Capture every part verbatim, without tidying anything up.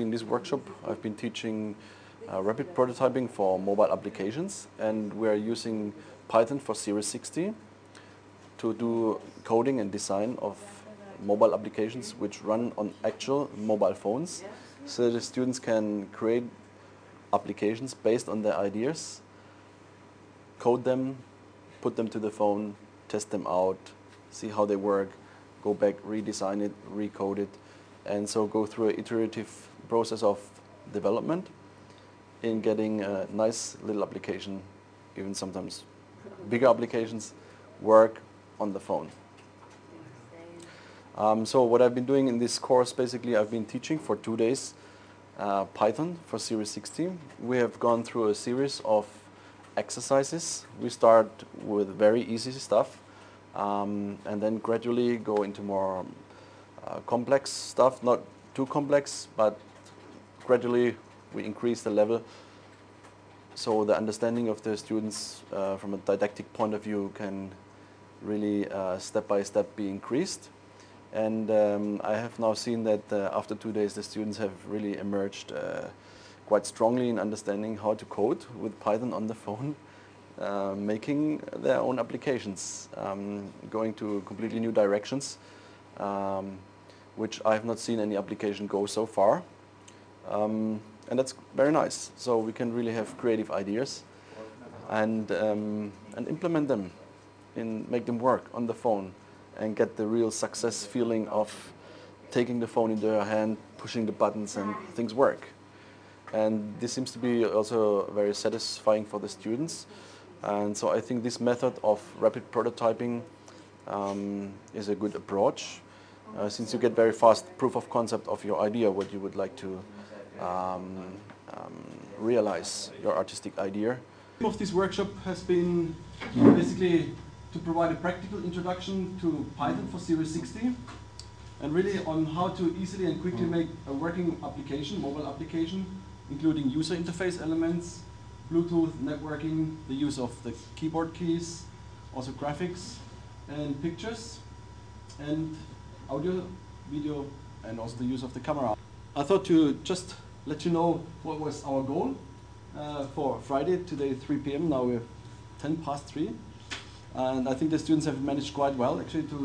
In this workshop, I've been teaching uh, rapid prototyping for mobile applications, and we are using Python for Series sixty to do coding and design of mobile applications which run on actual mobile phones, so the students can create applications based on their ideas, code them, put them to the phone, test them out, see how they work, go back, redesign it, recode it, and so go through an iterative process of development in getting a nice little application, even sometimes bigger applications, work on the phone. Um, so what I've been doing in this course, basically I've been teaching for two days uh, Python for Series sixty. We have gone through a series of exercises. We start with very easy stuff um, and then gradually go into more Uh, complex stuff, not too complex, but gradually we increase the level so the understanding of the students uh, from a didactic point of view can really uh, step by step be increased. And um, I have now seen that uh, after two days the students have really emerged uh, quite strongly in understanding how to code with Python on the phone, uh, making their own applications, um, going to completely new directions. Um, which I have not seen any application go so far, um, and that's very nice. So we can really have creative ideas and um, and implement them, and make them work on the phone, and get the real success feeling of taking the phone into your hand, pushing the buttons, and things work. And this seems to be also very satisfying for the students. And so I think this method of rapid prototyping Um, is a good approach, uh, since you get very fast proof of concept of your idea, what you would like to um, um, realize, your artistic idea. The aim of this workshop has been basically to provide a practical introduction to Python for Series sixty, and really on how to easily and quickly make a working application, mobile application, including user interface elements, Bluetooth, networking, the use of the keyboard keys, also graphics, and pictures, and audio, video, and also the use of the camera. I thought to just let you know what was our goal uh, for Friday, today three p m, now we're ten past three, and I think the students have managed quite well actually to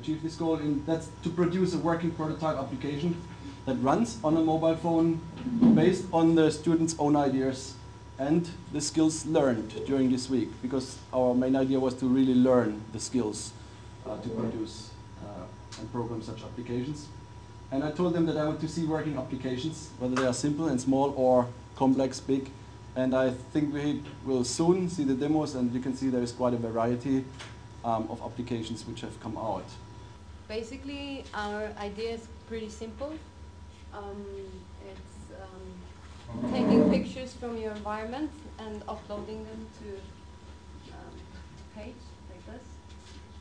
achieve this goal, and that's to produce a working prototype application that runs on a mobile phone based on the students' own ideas and the skills learned during this week, because our main idea was to really learn the skills uh, to produce uh, and program such applications. And I told them that I want to see working applications, whether they are simple and small or complex, big. And I think we will soon see the demos, and you can see there is quite a variety um, of applications which have come out. Basically, our idea is pretty simple. Um, it's um taking pictures from your environment and uploading them to um, a page like this.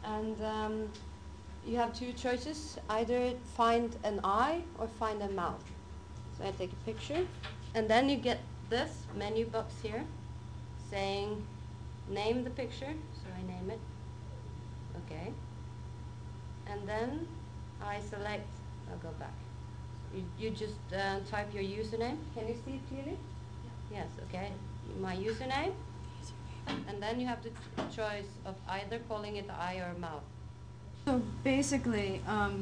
And um, you have two choices, either find an eye or find a mouth. So I take a picture, and then you get this menu box here saying name the picture, so I name it. Okay. And then I select, I'll go back. You, you just uh, type your username. Can you see it clearly? Yeah. Yes, okay. My username. And then you have the choice of either calling it eye or mouth. So basically, um,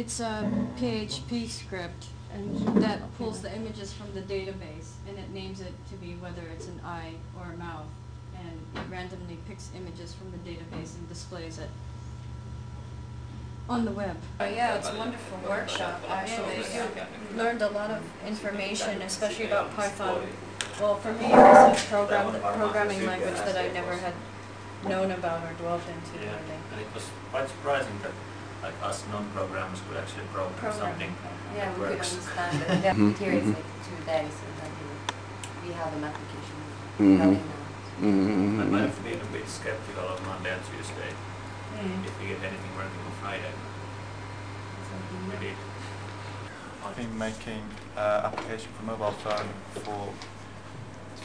it's a P H P script and that pulls the images from the database, and it names it to be whether it's an eye or a mouth, and it randomly picks images from the database and displays it on the web. Oh yeah, it's a wonderful workshop actually. You learned a lot of information, especially about Python. Well, for me, it was a program, the programming language that I never had known about or dwelt into. Yeah, and it was quite surprising that like us non-programmers could actually program, program. something that yeah, works. Yeah, we could understand it. Here it's like two days, and then we have an application. Mm-hmm. I might have been a bit skeptical on Monday and Tuesday. Mm. If we get anything working on Friday, we did. I think making an uh, application for mobile phone for,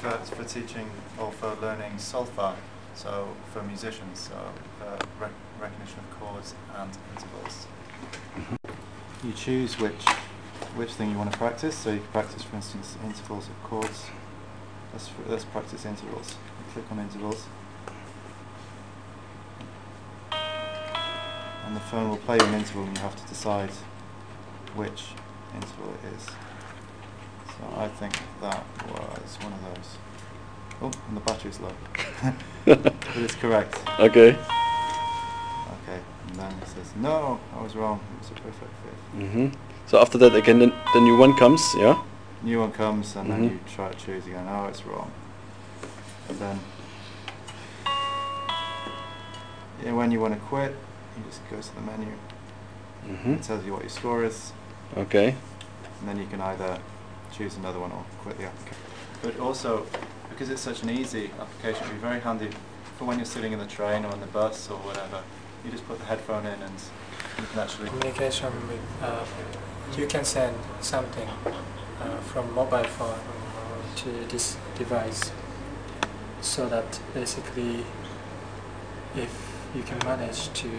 for for teaching or for learning solfa, so for musicians, so uh, rec recognition of chords and intervals. You choose which which thing you want to practice. So you can practice, for instance, intervals of chords. Let's, let's practice intervals. Click on intervals. And the phone will play an interval and you have to decide which interval it is. So I think that was one of those. Oh, and the battery's low. But it's correct. Okay. Okay, and then it says, no, I was wrong. It was a perfect fifth. Mm-hmm. So after that, again, then the new one comes, yeah? New one comes, and mm-hmm. then you try to choose again. Oh, it's wrong. And then, yeah, when you want to quit, you just go to the menu. Mm-hmm. It tells you what your score is. Okay. And then you can either choose another one or quit the application. But also, because it's such an easy application, it'd be very handy for when you're sitting in the train or on the bus or whatever. You just put the headphone in and you can actually communication with. Uh, you can send something uh, from mobile phone to this device, so that basically, if you can manage to,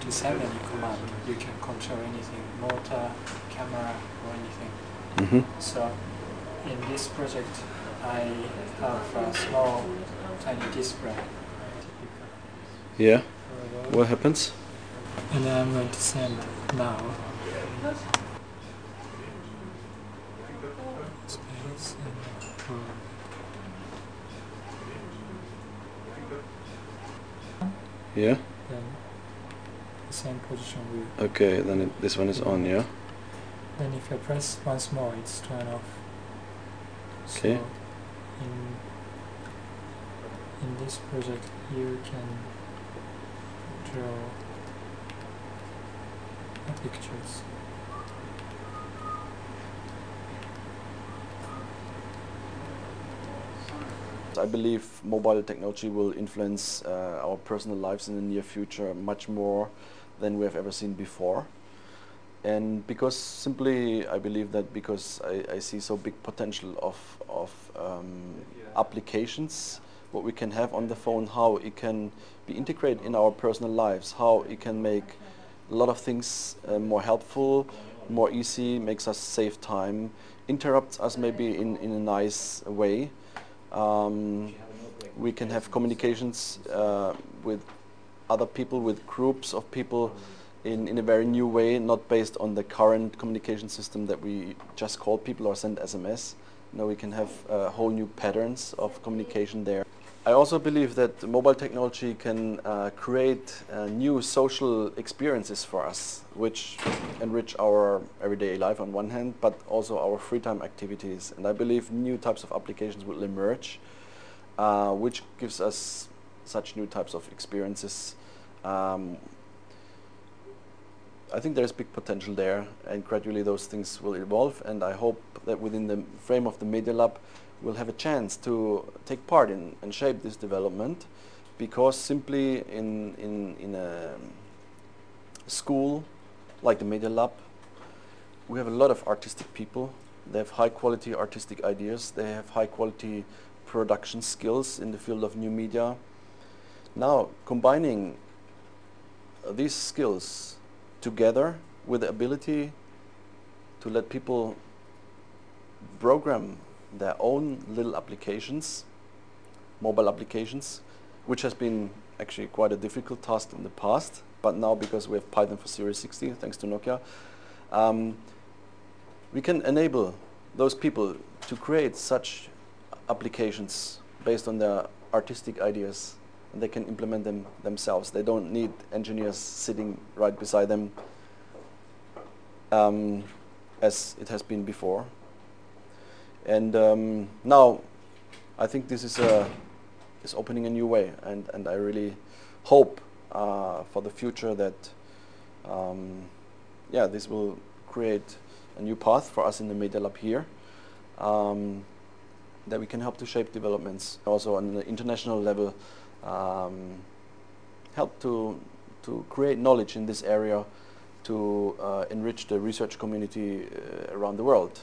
to send any command, you can control anything, motor, camera, or anything. Mm-hmm. So in this project, I have a small, tiny display. Yeah, what happens? And I'm going to send now. Space and four. Yeah. Then the same position we. Okay, then it, this one is on, yeah. Then if I press once more, it's turned off. Okay. So in in this project, you can draw pictures. I believe mobile technology will influence uh, our personal lives in the near future much more than we have ever seen before. And because simply, I believe that because I, I see so big potential of, of um, applications, what we can have on the phone, how it can be integrated in our personal lives, how it can make a lot of things uh, more helpful, more easy, makes us save time, interrupts us maybe in, in a nice way. Um, we can have communications uh, with other people, with groups of people in, in a very new way, not based on the current communication system that we just call people or send S M S. Now we can have uh, whole new patterns of communication there. I also believe that mobile technology can uh, create uh, new social experiences for us, which enrich our everyday life on one hand, but also our free time activities. And I believe new types of applications will emerge, uh, which gives us such new types of experiences. Um, I think there's big potential there, and gradually those things will evolve, and I hope that within the frame of the Media Lab, will have a chance to take part in and shape this development, because simply in, in, in a school like the Media Lab, we have a lot of artistic people. They have high quality artistic ideas, they have high quality production skills in the field of new media. Now combining these skills together with the ability to let people program their own little applications, mobile applications, which has been actually quite a difficult task in the past, but now because we have Python for Series sixty, thanks to Nokia, um, we can enable those people to create such applications based on their artistic ideas, and they can implement them themselves. They don't need engineers sitting right beside them um, as it has been before. And um, now, I think this is, uh, is opening a new way, and, and I really hope uh, for the future that um, yeah, this will create a new path for us in the Media Lab here, um, that we can help to shape developments. Also on the international level, um, help to, to create knowledge in this area to uh, enrich the research community uh, around the world.